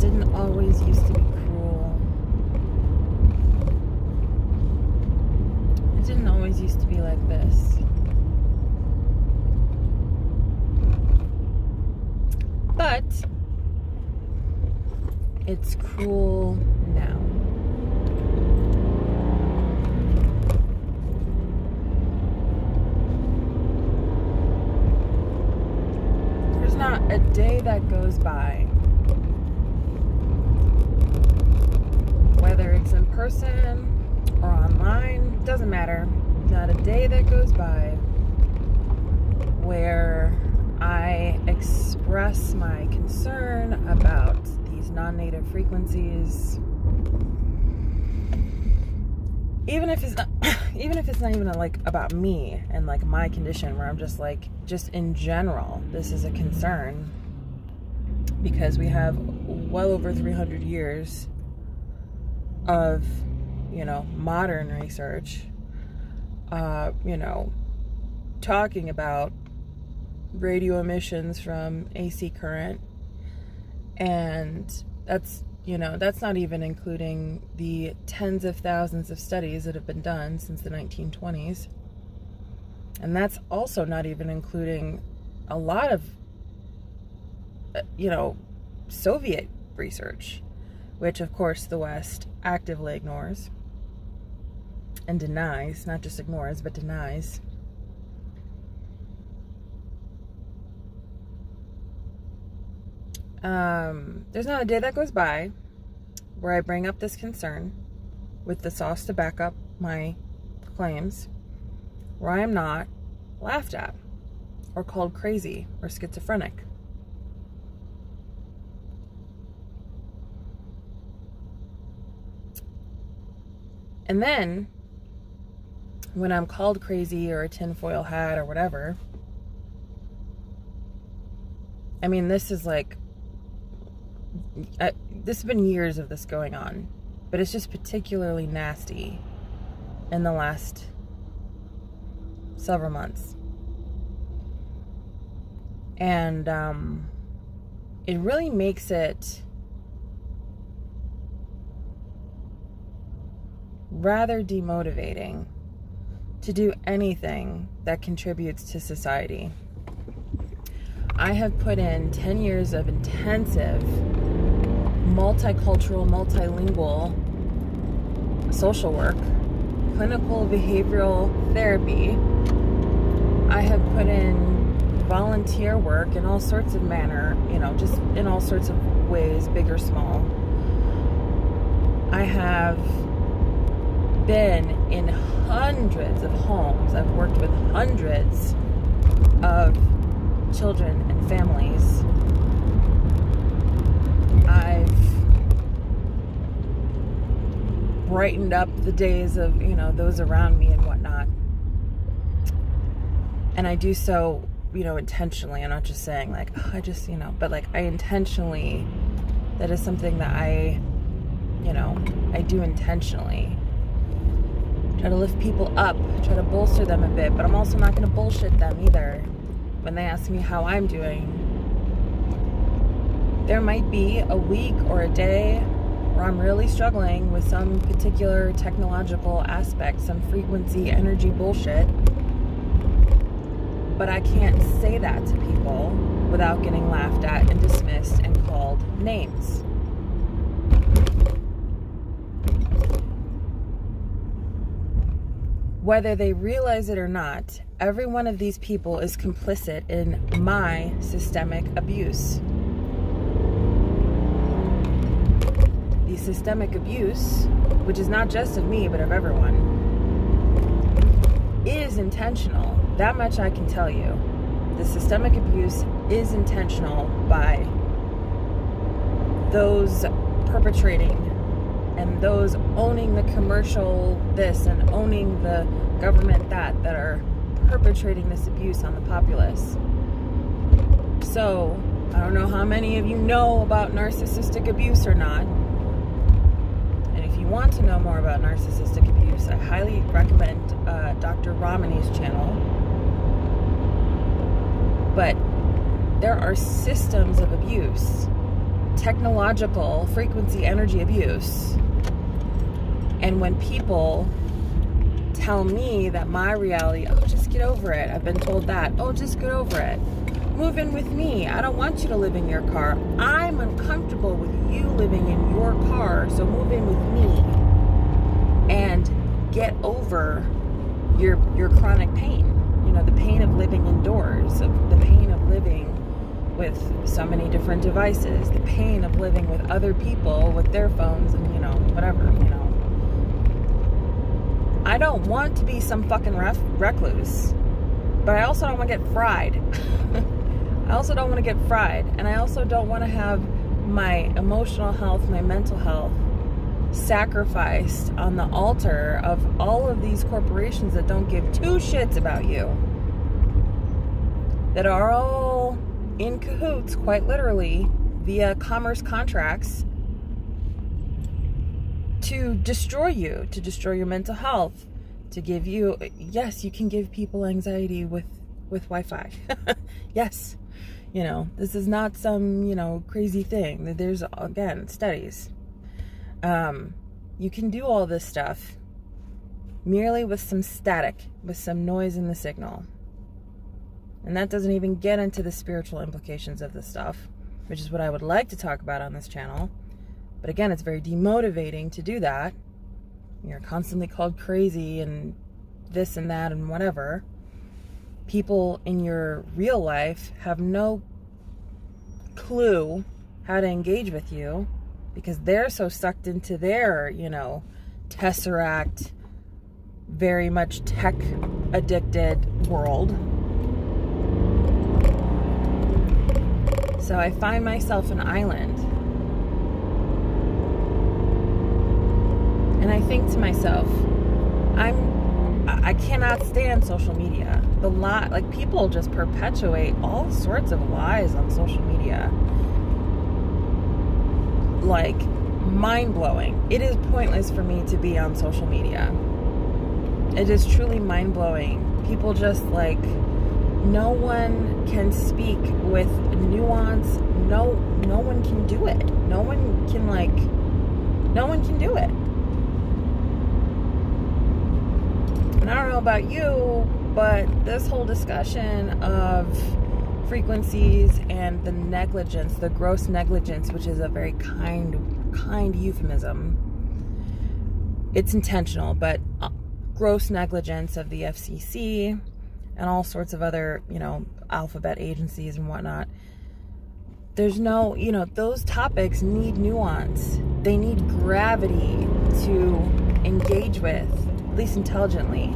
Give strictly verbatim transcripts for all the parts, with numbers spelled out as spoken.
didn't always used to be cruel. It didn't always used to be like this. But it's cruel now. There's not a day that goes by, whether it's in person or online, doesn't matter. Not a day that goes by where I express my concern about these non-native frequencies, even if it's not, even if it's not even like about me and like my condition, where I'm just like, just in general, this is a concern because we have well over three hundred years of, you know, modern research, uh, you know, talking about radio emissions from A C current, and that's, you know, that's not even including the tens of thousands of studies that have been done since the nineteen twenties, and that's also not even including a lot of, you know, Soviet research, which of course the West actively ignores and denies, not just ignores but denies. Um, there's not a day that goes by where I bring up this concern with the sauce to back up my claims, where I am not laughed at or called crazy or schizophrenic. And then when I'm called crazy or a tinfoil hat or whatever, I mean, this is like, I, this has been years of this going on, but it's just particularly nasty in the last several months. And um, it really makes it rather demotivating to do anything that contributes to society. I have put in ten years of intensive multicultural, multilingual social work, clinical behavioral therapy. I have put in volunteer work in all sorts of manner, you know, just in all sorts of ways, big or small. I have been in hundreds of homes. I've worked with hundreds of children and families. I've brightened up the days of, you know, those around me and whatnot. And I do so, you know, intentionally. I'm not just saying like, oh, I just, you know, but like I intentionally, that is something that I, you know, I do intentionally. Try to lift people up, try to bolster them a bit, but I'm also not going to bullshit them either. When they ask me how I'm doing, there might be a week or a day where I'm really struggling with some particular technological aspect, some frequency, energy bullshit. But I can't say that to people without getting laughed at and dismissed and called names. Whether they realize it or not, every one of these people is complicit in my systemic abuse. The systemic abuse, which is not just of me, but of everyone, is intentional. That much I can tell you. The systemic abuse is intentional by those perpetrating and those owning the commercial this and owning the government that, that are perpetrating this abuse on the populace. So, I don't know how many of you know about narcissistic abuse or not. Want to know more about narcissistic abuse, I highly recommend uh, Doctor Ramani's channel. But there are systems of abuse technological frequency energy abuse. And when people tell me that my reality, oh, just get over it. I've been told that. Oh, just get over it. Move in with me. I don't want you to live in your car. I'm uncomfortable with you living in your car, so move in with me and get over your your chronic pain. You know, the pain of living indoors, of the pain of living with so many different devices, the pain of living with other people, with their phones and, you know, whatever, you know. I don't want to be some fucking recluse, but I also don't want to get fried. I also don't want to get fried, and I also don't want to have my emotional health, my mental health sacrificed on the altar of all of these corporations that don't give two shits about you, that are all in cahoots, quite literally, via commerce contracts, to destroy you, to destroy your mental health, to give you, yes, you can give people anxiety with, with Wi-Fi. Yes. You know, this is not some, you know, crazy thing. There's, again, studies. Um, you can do all this stuff merely with some static, with some noise in the signal. And that doesn't even get into the spiritual implications of this stuff, which is what I would like to talk about on this channel. But again, it's very demotivating to do that. You're constantly called crazy and this and that and whatever. People in your real life have no clue how to engage with you because they're so sucked into their, you know, tesseract, very much tech addicted world. So I find myself an island. And I think to myself, I'm, I cannot stand social media. The lie, like people just perpetuate all sorts of lies on social media. Like, mind-blowing. It is pointless for me to be on social media. It is truly mind-blowing. People just like, no one can speak with nuance. No, no one can do it. No one can like, no one can do it. And I don't know about you, but this whole discussion of frequencies and the negligence, the gross negligence, which is a very kind, kind euphemism. It's intentional, but gross negligence of the F C C and all sorts of other, you know, alphabet agencies and whatnot. There's no, you know, those topics need nuance. They need gravity to engage with, at least intelligently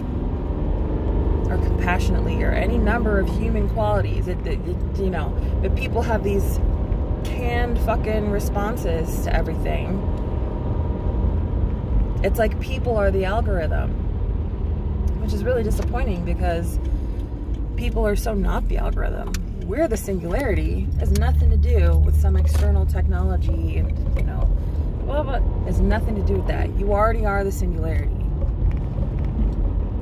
or compassionately or any number of human qualities. It, it, it, you know, but people have these canned fucking responses to everything. It's like people are the algorithm, which is really disappointing because people are so not the algorithm. We're the singularity. It has nothing to do with some external technology and, you know, blah, blah. It has nothing to do with that. You already are the singularity.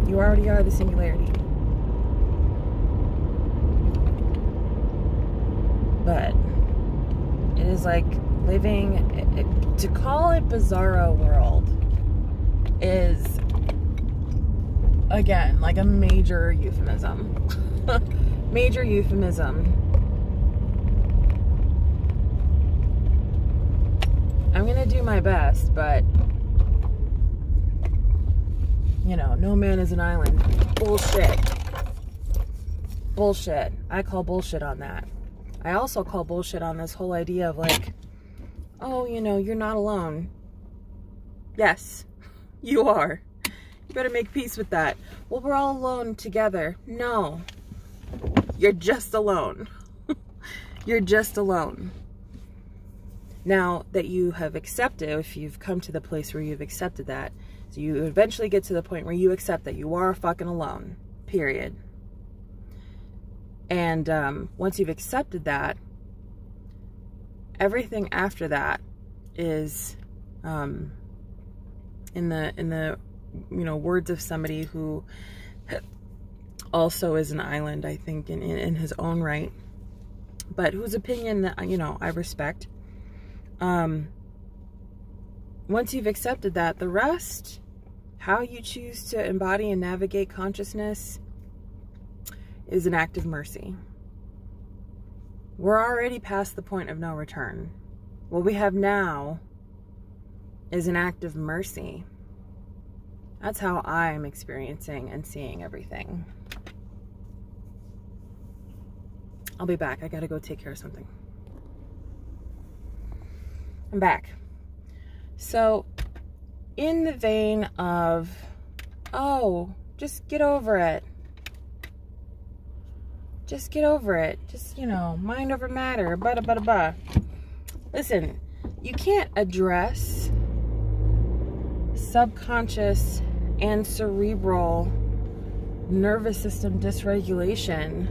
You already are the singularity. But it is like living, it, it, to call it bizarro world is, again, like a major euphemism. Major euphemism. I'm gonna do my best, but you know, no man is an island. Bullshit. Bullshit. I call bullshit on that. I also call bullshit on this whole idea of like, oh, you know, you're not alone. Yes, you are. You better make peace with that. Well, we're all alone together. No. You're just alone. You're just alone. Now that you have accepted, if you've come to the place where you've accepted that, so you eventually get to the point where you accept that you are fucking alone, period. And um, once you've accepted that, everything after that is, um, in the in the you know, words of somebody who also is an island, I think, in in his own right, but whose opinion that, you know, I respect. Um, once you've accepted that, the rest, how you choose to embody and navigate consciousness, is an act of mercy. We're already past the point of no return. What we have now is an act of mercy. That's how I'm experiencing and seeing everything. I'll be back. I gotta go take care of something. I'm back. So, in the vein of, oh, just get over it. Just get over it. Just, you know, mind over matter. Bada, bada, bada. Listen, you can't address subconscious and cerebral nervous system dysregulation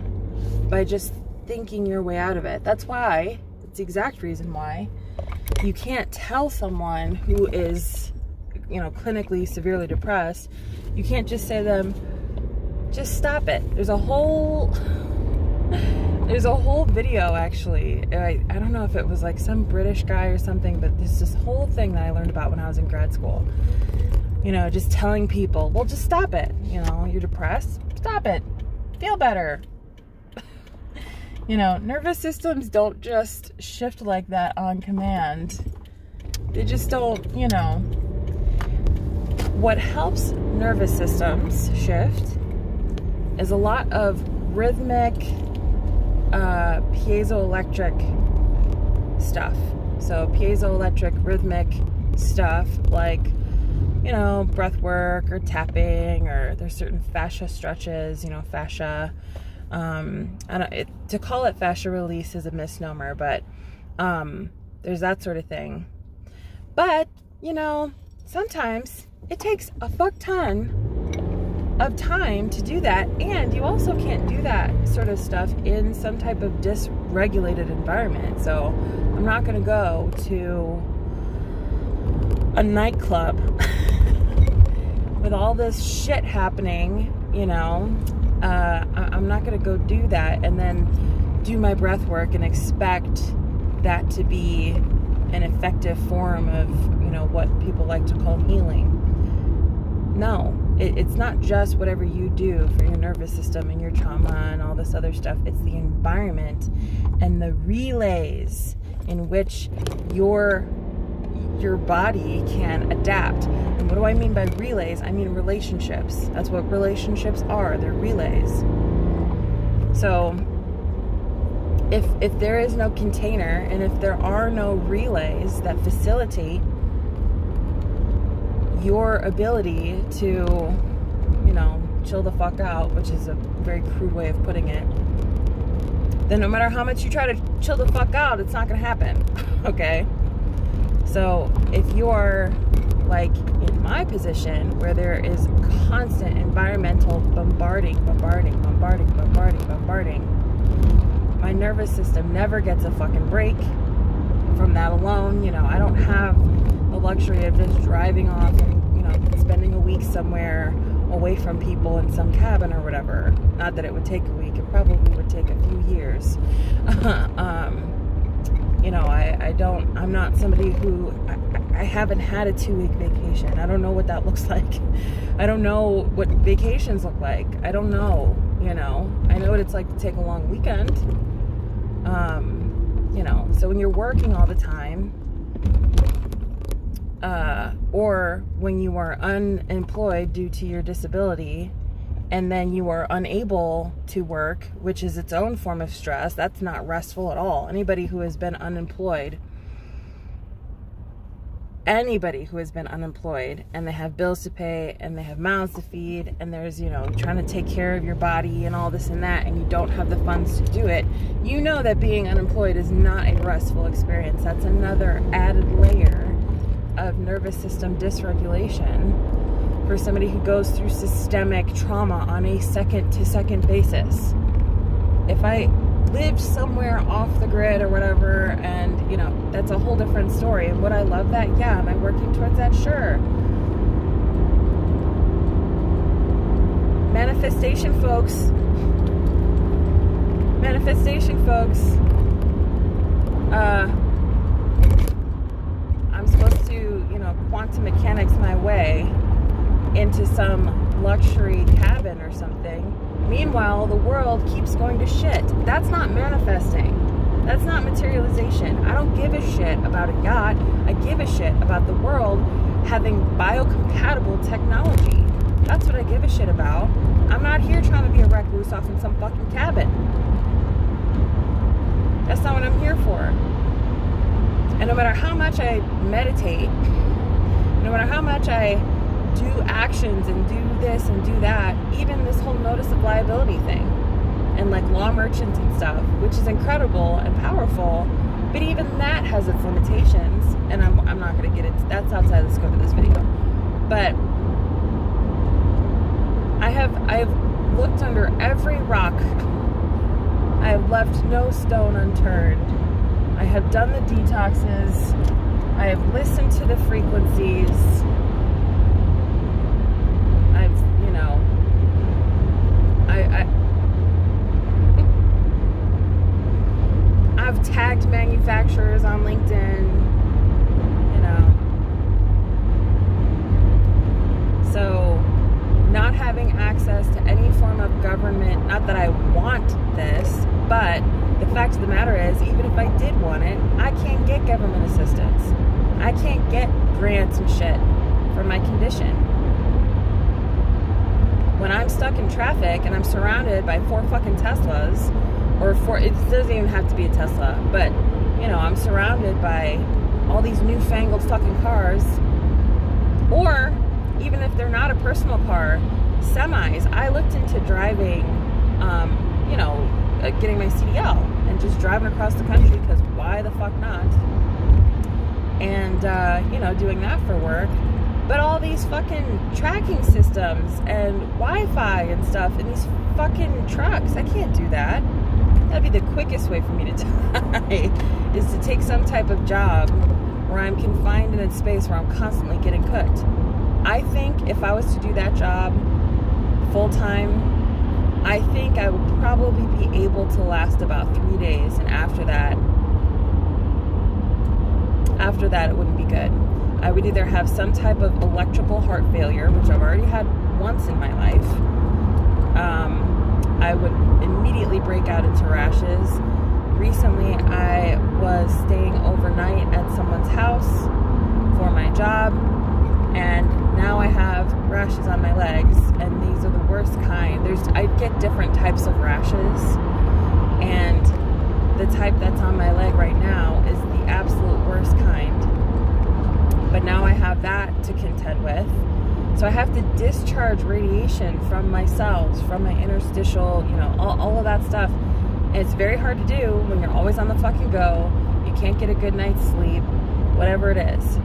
by just thinking your way out of it. That's why, it's the exact reason why, you can't tell someone who is, you know, clinically severely depressed, you can't just say to them, just stop it. There's a whole... There's a whole video, actually. I, I don't know if it was like some British guy or something, but there's this whole thing that I learned about when I was in grad school. You know, just telling people, well, just stop it. You know, you're depressed. Stop it. Feel better. You know, nervous systems don't just shift like that on command. They just don't, you know. What helps nervous systems shift is a lot of rhythmic, uh, piezoelectric stuff. So piezoelectric rhythmic stuff like, you know, breath work or tapping, or there's certain fascia stretches, you know, fascia. Um, I don't, it, to call it fascia release is a misnomer, but um, there's that sort of thing. But, you know, sometimes it takes a fuck ton of time to do that, and you also can't do that sort of stuff in some type of dysregulated environment. So I'm not gonna go to a nightclub with all this shit happening, you know. uh, I'm not gonna go do that and then do my breath work and expect that to be an effective form of, you know, what people like to call healing. No, it's not just whatever you do for your nervous system and your trauma and all this other stuff. It's the environment and the relays in which your your body can adapt. And what do I mean by relays? I mean relationships. That's what relationships are. They're relays. So if if there is no container and if there are no relays that facilitate your ability to, you know, chill the fuck out, which is a very crude way of putting it, then no matter how much you try to chill the fuck out, it's not gonna happen, okay? So if you're, like, in my position, where there is constant environmental bombarding, bombarding, bombarding, bombarding, bombarding, my nervous system never gets a fucking break from that alone. You know, I don't have the luxury of just driving off and, you know, spending a week somewhere away from people in some cabin or whatever. Not that it would take a week, it probably would take a few years. um, you know, I, I don't, I'm not somebody who, I, I haven't had a two week vacation. I don't know what that looks like. I don't know what vacations look like. I don't know, you know. I know what it's like to take a long weekend. Um, you know, so when you're working all the time, Uh, or when you are unemployed due to your disability and then you are unable to work, which is its own form of stress, that's not restful at all. Anybody who has been unemployed, anybody who has been unemployed and they have bills to pay and they have mouths to feed and there's, you know, trying to take care of your body and all this and that, and you don't have the funds to do it, you know that being unemployed is not a restful experience. That's another added layer of nervous system dysregulation for somebody who goes through systemic trauma on a second to second basis. If I lived somewhere off the grid or whatever, and, you know, that's a whole different story. And would I love that? Yeah. Am I working towards that? Sure. Manifestation, folks. Manifestation, folks. Uh, something. Meanwhile, the world keeps going to shit. That's not manifesting. That's not materialization. I don't give a shit about a yacht. I give a shit about the world having biocompatible technology. That's what I give a shit about. I'm not here trying to be a recluse off in some fucking cabin. That's not what I'm here for. And no matter how much I meditate, no matter how much I do actions and do this and do that, even this whole notice of liability thing and like law merchants and stuff, which is incredible and powerful, but even that has its limitations. And I'm, I'm not going to get into that's outside the scope of this video. But I have I've looked under every rock. I have left no stone unturned. I have done the detoxes. I have listened to the frequencies. I've, you know, I, I I've tagged manufacturers on LinkedIn, you know. So not having access to any form of government, not that I want this, but the fact of the matter is, even if I did want it, I can't get government assistance. I can't get grants and shit for my condition. When I'm stuck in traffic and I'm surrounded by four fucking Teslas, or four, it doesn't even have to be a Tesla, but, you know, I'm surrounded by all these newfangled fucking cars, or even if they're not a personal car, semis. I looked into driving, um, you know, getting my C D L and just driving across the country because why the fuck not? And, uh, you know, doing that for work. But all these fucking tracking systems and Wi-Fi and stuff in these fucking trucks, I can't do that. That'd be the quickest way for me to die is to take some type of job where I'm confined in a space where I'm constantly getting cooked. I think if I was to do that job full-time, I think I would probably be able to last about three days. And after that, after that, it wouldn't be good. I would either have some type of electrical heart failure, which I've already had once in my life. Um, I would immediately break out into rashes. Recently, I was staying overnight at someone's house for my job. And now I have rashes on my legs, and these are the worst kind. There's, I get different types of rashes, and the type that's on my leg right now is the absolute worst kind. But now I have that to contend with. So I have to discharge radiation from my cells, from my interstitial, you know, all, all of that stuff. And it's very hard to do when you're always on the fucking go. You can't get a good night's sleep, whatever it is.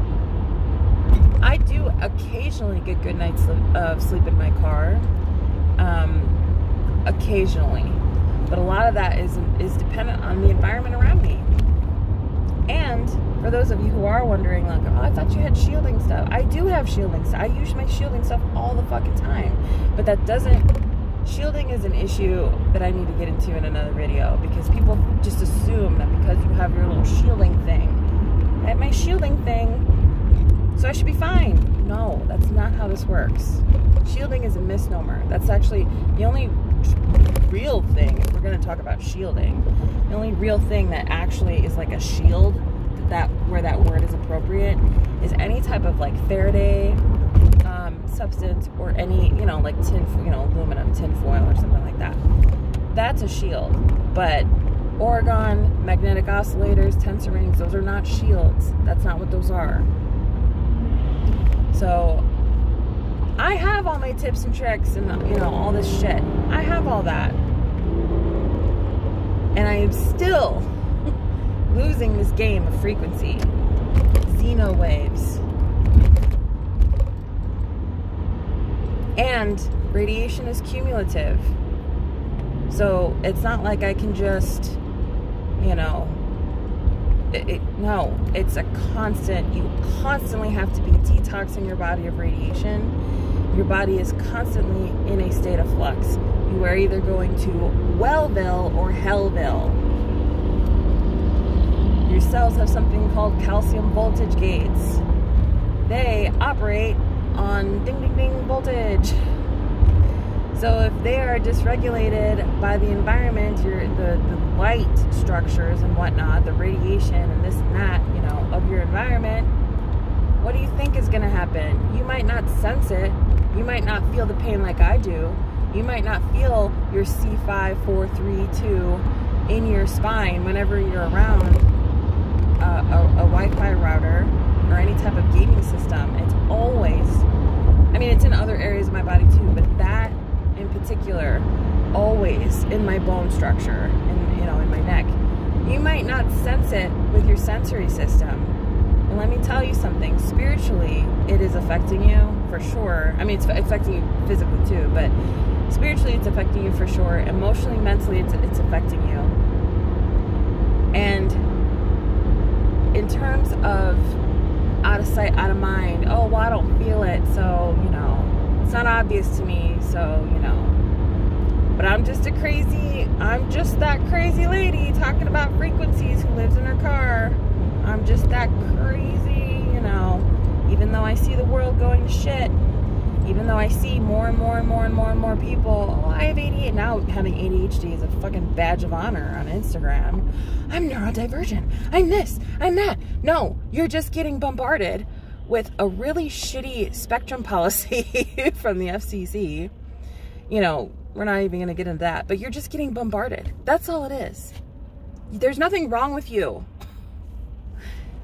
I do occasionally get good nights of sleep in my car, um, occasionally, but a lot of that is, is dependent on the environment around me. And for those of you who are wondering, like, oh, I thought you had shielding stuff. I do have shielding stuff. I use my shielding stuff all the fucking time, but that doesn't, shielding is an issue that I need to get into in another video because people just assume that because you have your little shielding thing, I have my shielding thing, so I should be fine. No, that's not how this works. Shielding is a misnomer. That's actually the only real thing, if we're going to talk about shielding, the only real thing that actually is like a shield, that where that word is appropriate, is any type of like Faraday um, substance or any, you know, like tin, you know, aluminum, tin foil or something like that. That's a shield. But Orgon, magnetic oscillators, tensor rings, those are not shields. That's not what those are. So I have all my tips and tricks and, you know, all this shit. I have all that. And I am still losing this game of frequency. Xeno waves. And radiation is cumulative. So it's not like I can just, you know, It, it, no, it's a constant. You constantly have to be detoxing your body of radiation. Your body is constantly in a state of flux. You are either going to Wellville or Hellville. Your cells have something called calcium voltage gates. They operate on ding ding ding voltage. So if they are dysregulated by the environment, your the, the light structures and whatnot, the radiation and this and that, you know, of your environment, what do you think is going to happen? You might not sense it. You might not feel the pain like I do. You might not feel your C five four three two in your spine whenever you're around a, a, a Wi-Fi router or any type of gaming system. It's always, I mean, it's in other areas of my body too, but that in particular, always in my bone structure and, you know, in my neck. You might not sense it with your sensory system. And let me tell you something, spiritually, it is affecting you for sure. I mean, it's affecting you physically too, but spiritually, it's affecting you for sure. Emotionally, mentally, it's, it's affecting you. And in terms of out of sight, out of mind, oh, well, I don't feel it, so, you know, it's not obvious to me, so, you know. But I'm just a crazy, I'm just that crazy lady talking about frequencies who lives in her car. I'm just that crazy, you know, even though I see the world going to shit, even though I see more and more and more and more and more people, oh, I have A D H D, now having A D H D is a fucking badge of honor on Instagram. I'm neurodivergent, I'm this, I'm that. No, you're just getting bombarded with a really shitty spectrum policy from the F C C. You know, we're not even gonna get into that, but you're just getting bombarded. That's all it is. There's nothing wrong with you.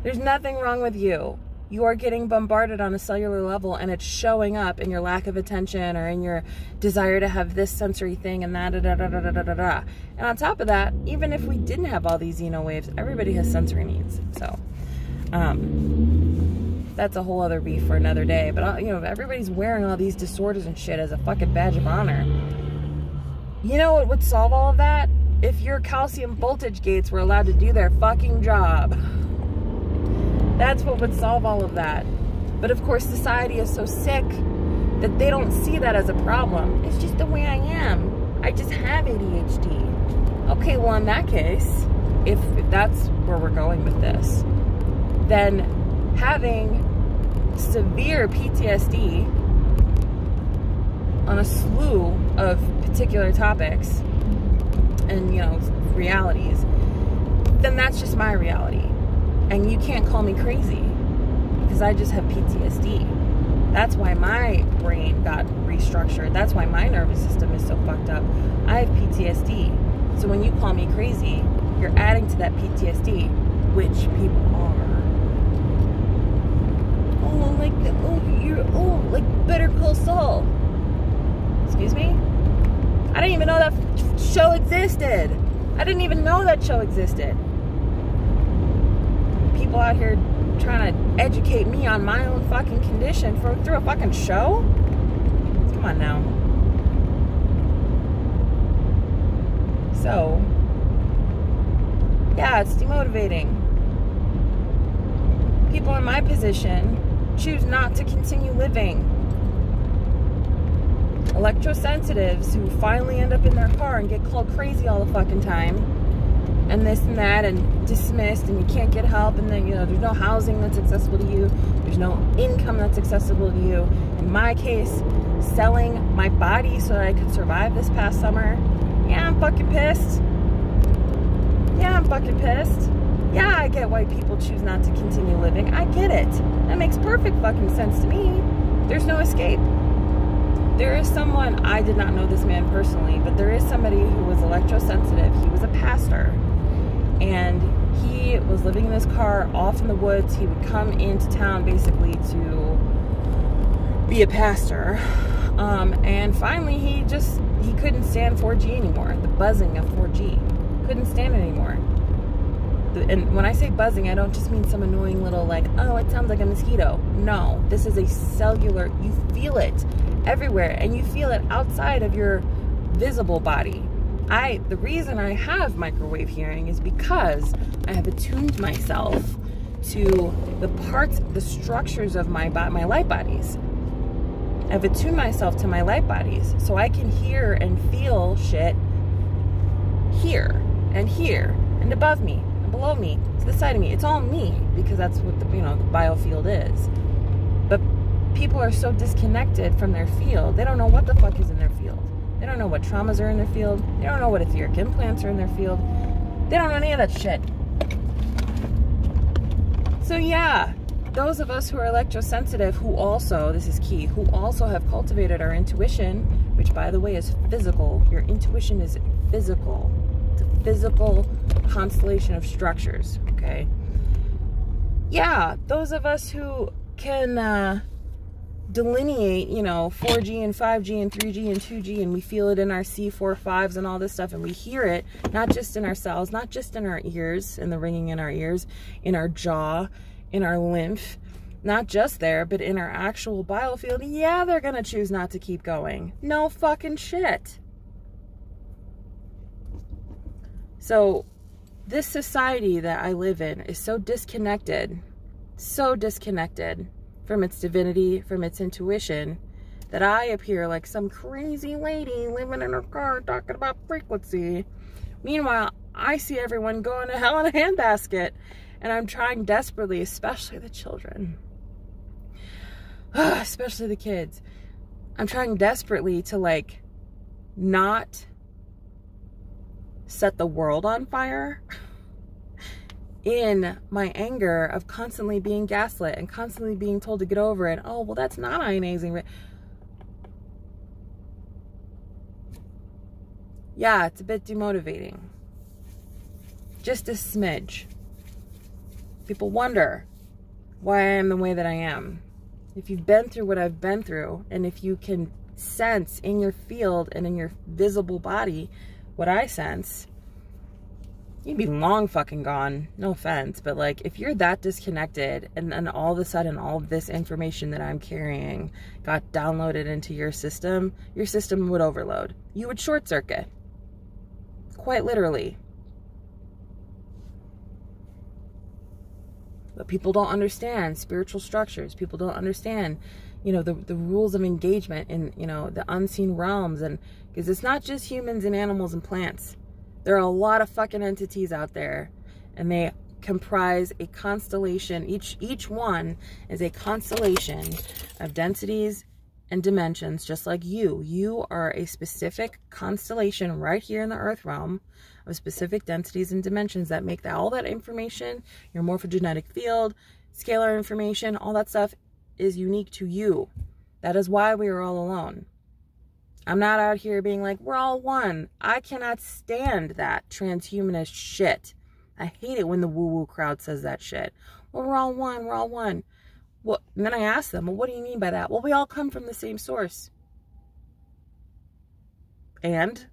There's nothing wrong with you. You are getting bombarded on a cellular level, and it's showing up in your lack of attention or in your desire to have this sensory thing and that, da, da, da, da, da, da, da. And on top of that, even if we didn't have all these xeno waves, everybody has sensory needs. So um, that's a whole other beef for another day. But, you know, everybody's wearing all these disorders and shit as a fucking badge of honor. You know what would solve all of that? If your calcium voltage gates were allowed to do their fucking job. That's what would solve all of that. But of course, society is so sick that they don't see that as a problem. It's just the way I am. I just have A D H D. Okay, well, in that case, if, if that's where we're going with this, then having severe P T S D on a slew of particular topics and, you know, realities, then that's just my reality. And you can't call me crazy because I just have P T S D. That's why my brain got restructured. That's why my nervous system is so fucked up. I have P T S D. So when you call me crazy, you're adding to that P T S D, which people are. Oh, like, oh, you're, oh, like Better Call Saul. Excuse me? I didn't even know that show existed. I didn't even know that show existed. People out here trying to educate me on my own fucking condition for, through a fucking show? Come on now. So, yeah, it's demotivating. People in my position choose not to continue living. Electrosensitives who finally end up in their car and get called crazy all the fucking time. And this and that, and dismissed, and you can't get help, and then, you know, there's no housing that's accessible to you, there's no income that's accessible to you. In my case, selling my body so that I could survive this past summer. Yeah, I'm fucking pissed. Yeah, I'm fucking pissed. Yeah, I get why people choose not to continue living. I get it. That makes perfect fucking sense to me. There's no escape. There is someone, I did not know this man personally, but there is somebody who was electrosensitive. He was a pastor. And he was living in this car off in the woods. He would come into town basically to be a pastor. Um, and finally, he just, he couldn't stand four G anymore. The buzzing of four G. Couldn't stand it anymore. And when I say buzzing, I don't just mean some annoying little like, oh, it sounds like a mosquito. No, this is a cellular, you feel it everywhere. And you feel it outside of your visible body. I, the reason I have microwave hearing is because I have attuned myself to the parts, the structures of my my light bodies. I've attuned myself to my light bodies, so I can hear and feel shit here and here and above me and below me, to the side of me. It's all me, because that's what the, you know, the biofield is. But people are so disconnected from their field; they don't know what the fuck is in their field. They don't know what traumas are in their field. They don't know what etheric implants are in their field. They don't know any of that shit. So yeah, those of us who are electrosensitive, who also, this is key, who also have cultivated our intuition, which by the way is physical. Your intuition is physical. It's a physical constellation of structures, okay? Yeah, those of us who can uh, delineate, you know, four G and five G and three G and two G, and we feel it in our C four, fives and all this stuff, and we hear it, not just in ourselves, not just in our ears, and the ringing in our ears, in our jaw, in our lymph, not just there, but in our actual biofield. Yeah, they're gonna choose not to keep going. No fucking shit. So this society that I live in is so disconnected, so disconnected from its divinity, from its intuition, that I appear like some crazy lady living in her car talking about frequency. Meanwhile, I see everyone going to hell in a handbasket, and I'm trying desperately, especially the children, especially the kids. I'm trying desperately to like not set the world on fire in my anger of constantly being gaslit and constantly being told to get over it. Oh, well, that's not ionizing. Yeah, it's a bit demotivating. Just a smidge. People wonder why I am the way that I am. If you've been through what I've been through, and if you can sense in your field and in your visible body what I sense, you'd be long fucking gone. No offense, but like, if you're that disconnected, and then all of a sudden all of this information that I'm carrying got downloaded into your system, your system would overload. You would short circuit, quite literally. But people don't understand spiritual structures. People don't understand, you know, the, the rules of engagement in, you know, the unseen realms. And because it's not just humans and animals and plants. There are a lot of fucking entities out there, and they comprise a constellation. Each, each one is a constellation of densities and dimensions, just like you. You are a specific constellation right here in the earth realm of specific densities and dimensions that make that all that information, your morphogenetic field, scalar information, all that stuff is unique to you. That is why we are all alone. I'm not out here being like, we're all one. I cannot stand that transhumanist shit. I hate it when the woo-woo crowd says that shit. Well, we're all one, we're all one. Well, and then I asked them, well, what do you mean by that? Well, we all come from the same source. And?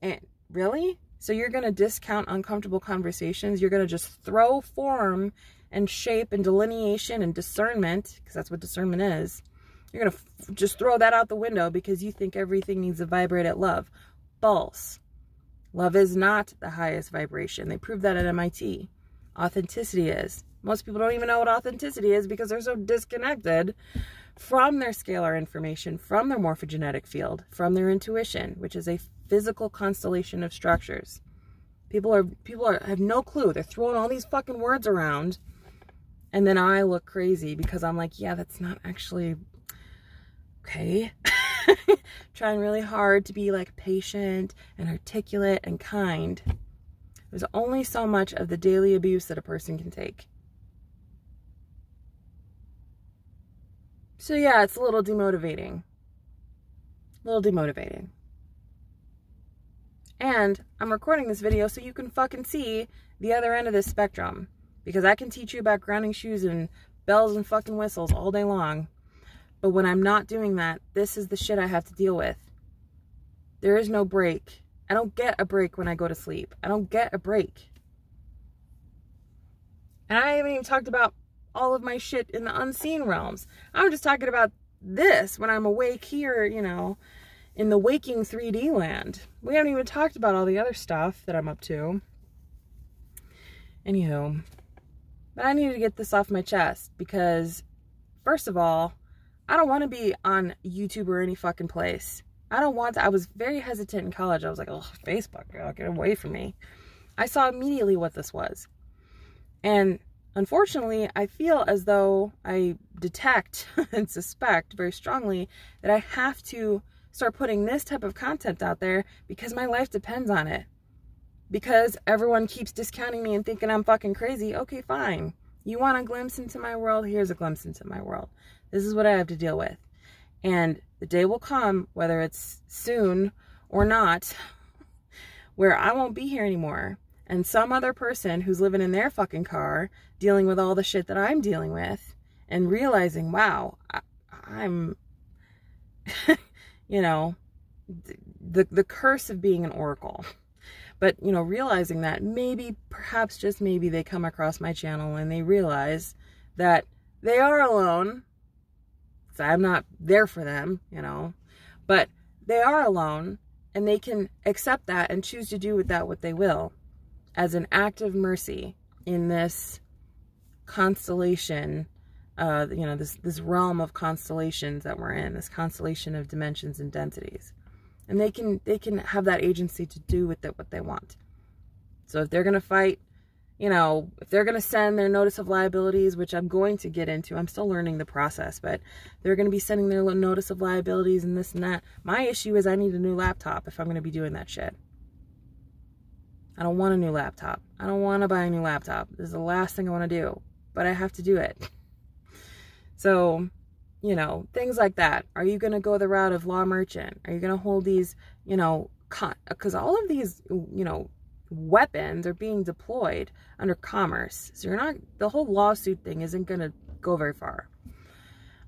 And really? So you're going to discount uncomfortable conversations? You're going to just throw form and shape and delineation and discernment, because that's what discernment is. You're going to just throw that out the window because you think everything needs to vibrate at love. False. Love is not the highest vibration. They proved that at M I T. Authenticity is. Most people don't even know what authenticity is because they're so disconnected from their scalar information, from their morphogenetic field, from their intuition, which is a physical constellation of structures. People are people are have no clue. They're throwing all these fucking words around, and then I look crazy because I'm like, yeah, that's not actually okay. Trying really hard to be like patient and articulate and kind. There's only so much of the daily abuse that a person can take. So yeah, it's a little demotivating. A little demotivating. And I'm recording this video so you can fucking see the other end of this spectrum. Because I can teach you about grounding shoes and bells and fucking whistles all day long. But when I'm not doing that, this is the shit I have to deal with. There is no break. I don't get a break when I go to sleep. I don't get a break. And I haven't even talked about all of my shit in the unseen realms. I'm just talking about this when I'm awake here, you know, in the waking three D land. We haven't even talked about all the other stuff that I'm up to. Anywho, but I need to get this off my chest because, first of all, I don't want to be on YouTube or any fucking place. I don't want to. I was very hesitant in college. I was like, oh, Facebook, girl, get away from me. I saw immediately what this was. And unfortunately, I feel as though I detect and suspect very strongly that I have to start putting this type of content out there because my life depends on it. Because everyone keeps discounting me and thinking I'm fucking crazy. Okay, fine. You want a glimpse into my world? Here's a glimpse into my world. This is what I have to deal with. And the day will come, whether it's soon or not, where I won't be here anymore. And some other person who's living in their fucking car, dealing with all the shit that I'm dealing with, and realizing, wow, I, I'm, you know, the, the curse of being an oracle. But, you know, realizing that maybe, perhaps just maybe, they come across my channel and they realize that they are alone. So I'm not there for them, you know, but they are alone, and they can accept that and choose to do with that what they will, as an act of mercy in this constellation, uh, you know, this, this realm of constellations that we're in, this constellation of dimensions and densities. And they can, they can have that agency to do with it what they want. So if they're going to fight, you know, if they're going to send their notice of liabilities, which I'm going to get into, I'm still learning the process, but they're going to be sending their notice of liabilities and this and that. My issue is I need a new laptop if I'm going to be doing that shit. I don't want a new laptop. I don't want to buy a new laptop. This is the last thing I want to do, but I have to do it. So, you know, things like that. Are you going to go the route of law merchant? Are you going to hold these, you know, con because all of these, you know, weapons are being deployed under commerce. So you're not, the whole lawsuit thing isn't going to go very far.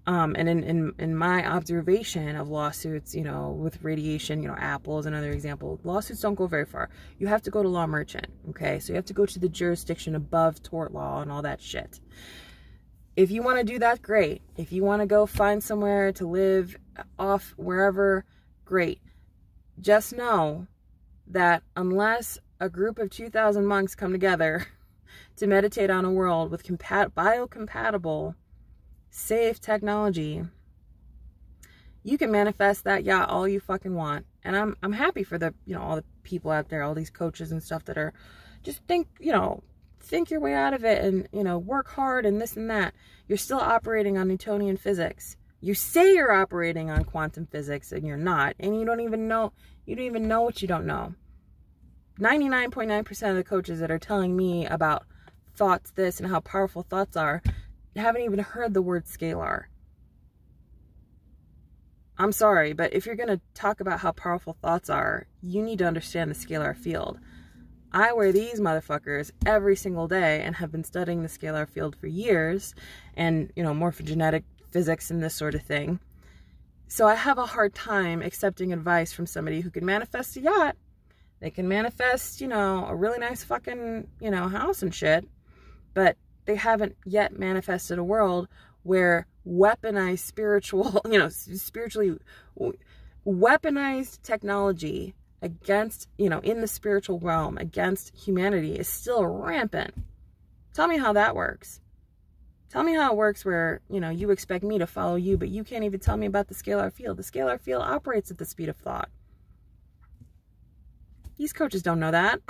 Um, and in, in, in my observation of lawsuits, you know, with radiation, you know, Apple is another example. Lawsuits don't go very far. You have to go to law merchant. Okay. So you have to go to the jurisdiction above tort law and all that shit. If you want to do that, great. If you want to go find somewhere to live off wherever, great. Just know that unless a group of two thousand monks come together to meditate on a world with compat- biocompatible, safe technology, you can manifest that yacht all you fucking want. And I'm, I'm happy for the, you know, all the people out there, all these coaches and stuff that are just think, you know, think your way out of it and, you know, work hard and this and that. You're still operating on Newtonian physics. You say you're operating on quantum physics and you're not, and you don't even know, you don't even know what you don't know. ninety-nine point nine percent of the coaches that are telling me about thoughts, this and how powerful thoughts are, haven't even heard the word scalar. I'm sorry, but if you're going to talk about how powerful thoughts are, you need to understand the scalar field. I wear these motherfuckers every single day and have been studying the scalar field for years and, you know, morphogenetic physics and this sort of thing. So I have a hard time accepting advice from somebody who can manifest a yacht. They can manifest, you know, a really nice fucking, you know, house and shit, but they haven't yet manifested a world where weaponized spiritual, you know, spiritually weaponized technology against, you know, in the spiritual realm against humanity is still rampant. Tell me how that works. Tell me how it works where, you know, you expect me to follow you, but you can't even tell me about the scalar field. The scalar field operates at the speed of thought. These coaches don't know that.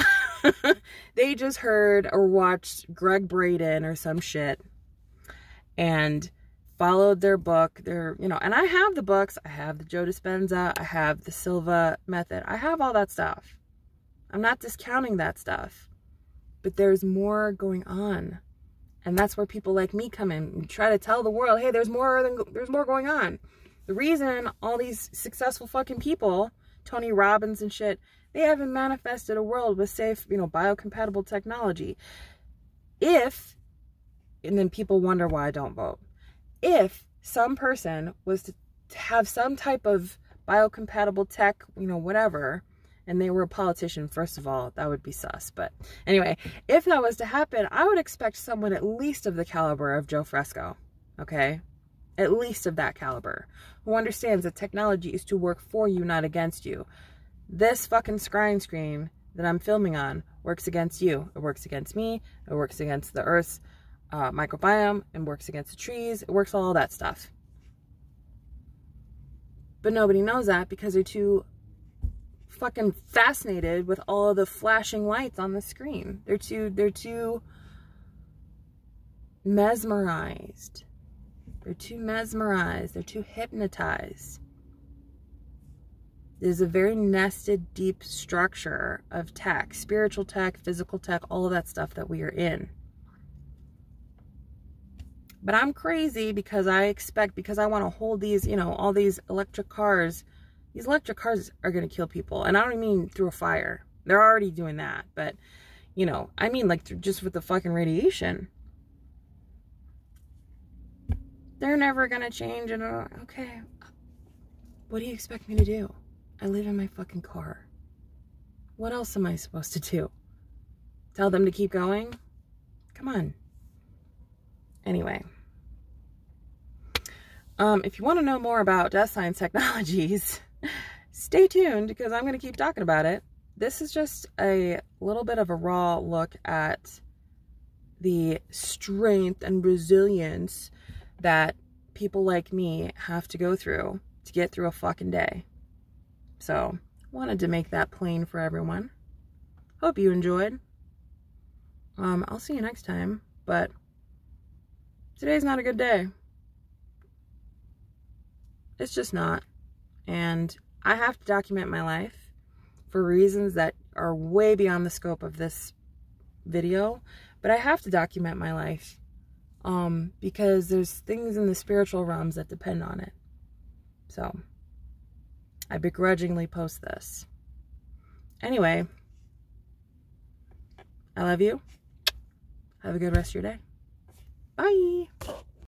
They just heard or watched Greg Braden or some shit and followed their book. Their, you know, and I have the books. I have the Joe Dispenza. I have the Silva method. I have all that stuff. I'm not discounting that stuff, but there's more going on. And that's where people like me come in and try to tell the world, hey, there's more than, there's more going on. The reason all these successful fucking people, Tony Robbins and shit, they haven't manifested a world with safe, you know, biocompatible technology. If, and then people wonder why I don't vote. If some person was to have some type of biocompatible tech, you know, whatever, and they were a politician, first of all, that would be sus. But anyway, if that was to happen, I would expect someone at least of the caliber of Joe Fresco, okay? At least of that caliber, who understands that technology is to work for you, not against you. This fucking scrying screen that I'm filming on works against you. It works against me. It works against the earth's uh, microbiome. It works against the trees. It works all that stuff. But nobody knows that because they're too fucking fascinated with all of the flashing lights on the screen. They're too, they're too mesmerized. They're too mesmerized. They're too hypnotized. There's a very nested, deep structure of tech, spiritual tech, physical tech, all of that stuff that we are in. But I'm crazy because I expect, because I want to hold these, you know, all these electric cars. These electric cars are going to kill people. And I don't mean through a fire. They're already doing that. But, you know, I mean like through, just with the fucking radiation. They're never going to change. And okay, what do you expect me to do? I live in my fucking car. What else am I supposed to do? Tell them to keep going? Come on. Anyway. Um, if you want to know more about Death Science Technologies, stay tuned because I'm going to keep talking about it. This is just a little bit of a raw look at the strength and resilience that people like me have to go through to get through a fucking day. So, wanted to make that plain for everyone. Hope you enjoyed. Um, I'll see you next time, but today's not a good day. It's just not. And I have to document my life for reasons that are way beyond the scope of this video, but I have to document my life um, because there's things in the spiritual realms that depend on it. So I begrudgingly post this. Anyway, I love you. Have a good rest of your day. Bye.